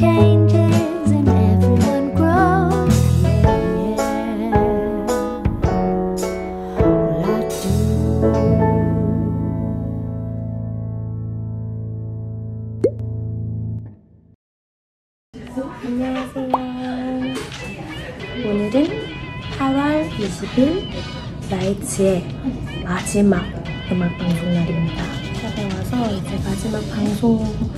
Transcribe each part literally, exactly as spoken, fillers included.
changes and everyone grows. Yeah, yeah. All I do. 안녕하세요. 오늘은 팔월 이십일 라이츠의 마지막 음악 방송 날입니다. 찾아 와서 이제 마지막 방송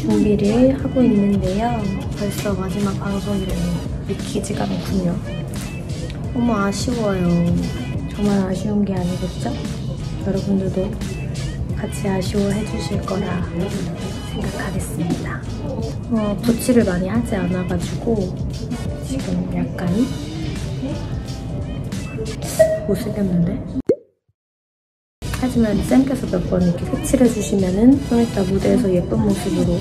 준비를 하고 있는데요. 벌써 마지막 방송이라니 믿기지가 않군요. 너무 아쉬워요. 정말 아쉬운 게 아니겠죠? 여러분들도 같이 아쉬워해 주실 거라 생각하겠습니다. 어, 조치를 많이 하지 않아가지고 지금 약간 못 쓰겠는데? 하지만 쌤께서 몇 번 이렇게 색칠해 주시면은 좀 이따 무대에서 예쁜 모습으로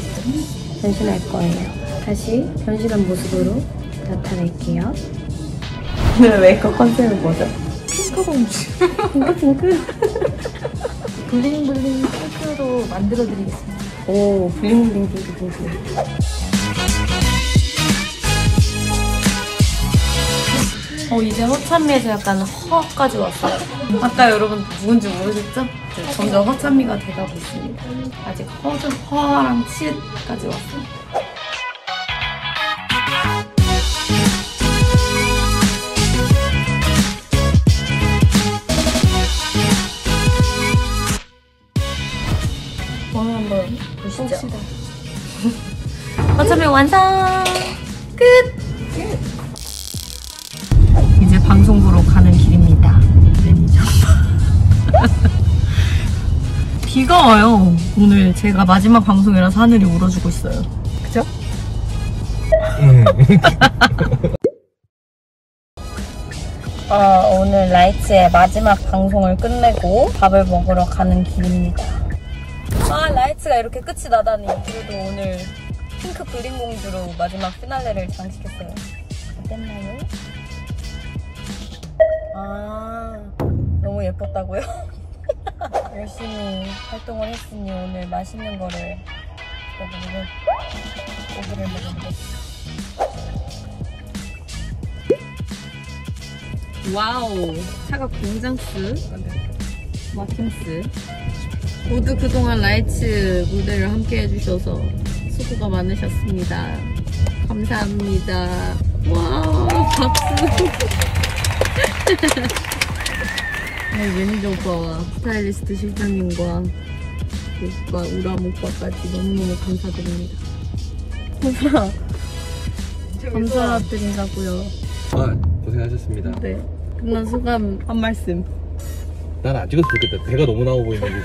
변신할 거예요. 다시 변신한 모습으로 나타날게요. 오늘 메이크업 컨셉은 뭐죠? 핑크공주. 핑크핑크? 블링블링 핑크로 만들어드리겠습니다. 오, 블링블링 핑크핑크. 어, 이제 허찬미에서 약간 허까지 왔어요. 아까 여러분 누군지 모르셨죠? 네, 점점 허찬미가 돼가고 있습니다. 아직 허준, 허랑 치읓까지 왔어요. 오늘 한번 보시죠. 허찬미 완성! 끝! 방송부로 가는 길입니다. 매니저. 비가 와요. 오늘 제가 마지막 방송이라서 하늘이 울어주고 있어요. 그죠? 어, 오늘 라이츠의 마지막 방송을 끝내고 밥을 먹으러 가는 길입니다. 아, 라이츠가 이렇게 끝이 나다니. 그래도 오늘 핑크 블링 공주로 마지막 피날레를 장식했어요. 어땠나요? 아, 너무 예뻤다고요? 열심히 활동을 했으니 오늘 맛있는 거를 먹으면 고기를 먹어보겠습니다. 와우! 차가 공장스, 마킹스. 모두 그동안 라이츠 무대를 함께 해주셔서 수고가 많으셨습니다. 감사합니다. 와우! 박수! 오늘 매니저 오빠와 스타일리스트 실장님과 오빠, 우람 오빠까지 너무너무 감사드립니다. 오빠 감사드린다고요. 아, 고생하셨습니다. 네, 끝난 소감 한 말씀. 난 안 찍어서 좋겠다. 배가 너무 나와 보이는데.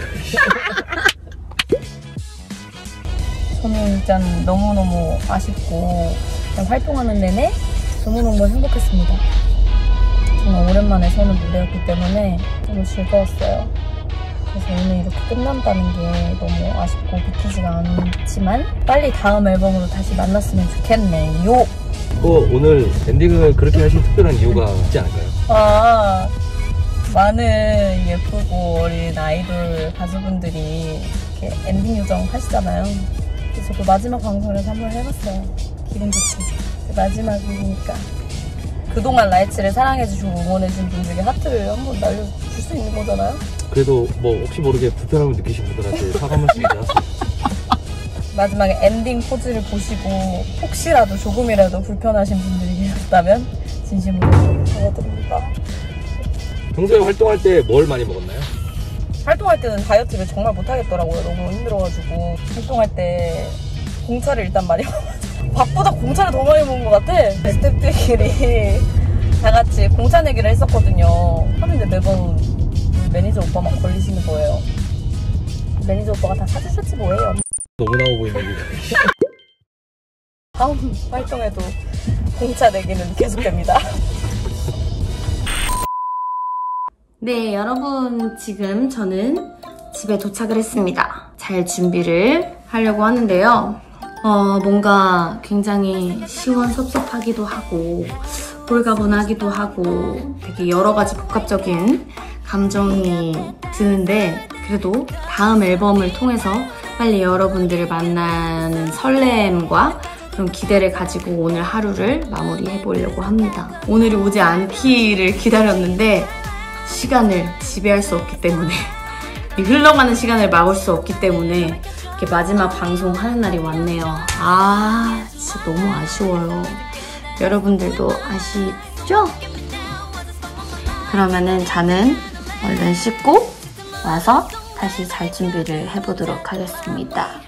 저는 일단 너무너무 아쉽고 그냥 활동하는 내내 너무너무 행복했습니다. 정말 오랜만에 서는 무대였기 때문에 너무 즐거웠어요. 그래서 오늘 이렇게 끝난다는 게 너무 아쉽고 믿기지가 않지만 빨리 다음 앨범으로 다시 만났으면 좋겠네요. 또 오늘 엔딩을 그렇게 하신 특별한 이유가 있지 않을까요? 아, 많은 예쁘고 어린 아이돌 가수분들이 이렇게 엔딩 요정 하시잖아요. 그래서 저도 마지막 방송을 한번 해봤어요. 기분 좋지. 마지막이니까. 그동안 라이츠를 사랑해주시고 응원해준 분들에게 하트를 한번 날려줄 수 있는 거잖아요? 그래도 뭐 혹시 모르게 불편함을 느끼신 분들한테 사과 말씀이 나왔어요. 마지막에 엔딩 포즈를 보시고 혹시라도 조금이라도 불편하신 분들이 계셨다면 진심으로 감사드립니다. 평소에 활동할 때 뭘 많이 먹었나요? 활동할 때는 다이어트를 정말 못하겠더라고요. 너무 힘들어가지고. 활동할 때 공차를 일단 많이 먹었어요. 밥보다 공차를 더 많이 먹은 것 같아. 스태프들끼리 다 같이 공차 내기를 했었거든요. 하는데 매번 매니저 오빠만 걸리시는 거예요. 매니저 오빠가 다 사주셨지 뭐예요. 너무 나오고 있는 게. 다음 활동에도 공차 내기는 계속됩니다. 네, 여러분, 지금 저는 집에 도착을 했습니다. 잘 준비를 하려고 하는데요. 어, 뭔가 굉장히 시원섭섭하기도 하고 홀가분하기도 하고 되게 여러 가지 복합적인 감정이 드는데, 그래도 다음 앨범을 통해서 빨리 여러분들을 만나는 설렘과 그런 기대를 가지고 오늘 하루를 마무리해 보려고 합니다. 오늘이 오지 않기를 기다렸는데 시간을 지배할 수 없기 때문에 흘러가는 시간을 막을 수 없기 때문에 이렇게 마지막 방송하는 날이 왔네요. 아 진짜 너무 아쉬워요. 여러분들도 아시죠? 그러면은 저는 얼른 씻고 와서 다시 잘 준비를 해보도록 하겠습니다.